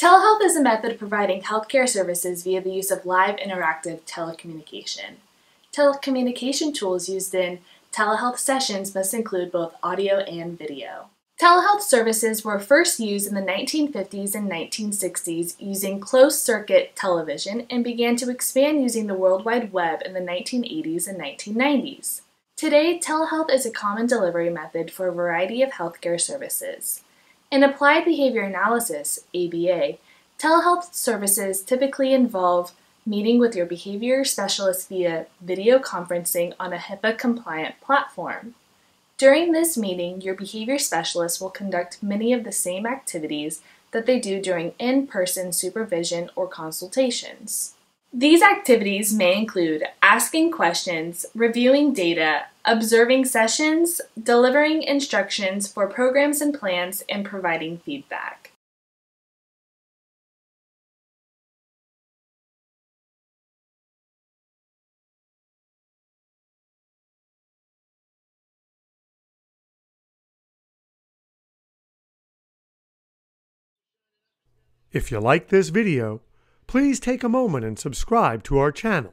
Telehealth is a method of providing healthcare services via the use of live interactive telecommunication. Telecommunication tools used in telehealth sessions must include both audio and video. Telehealth services were first used in the 1950s and 1960s using closed-circuit television and began to expand using the World Wide Web in the 1980s and 1990s. Today, telehealth is a common delivery method for a variety of healthcare services. In applied behavior analysis, ABA, telehealth services typically involve meeting with your behavior specialist via video conferencing on a HIPAA-compliant platform. During this meeting, your behavior specialist will conduct many of the same activities that they do during in-person supervision or consultations. These activities may include asking questions, reviewing data, observing sessions, delivering instructions for programs and plans, and providing feedback. If you like this video, please take a moment and subscribe to our channel.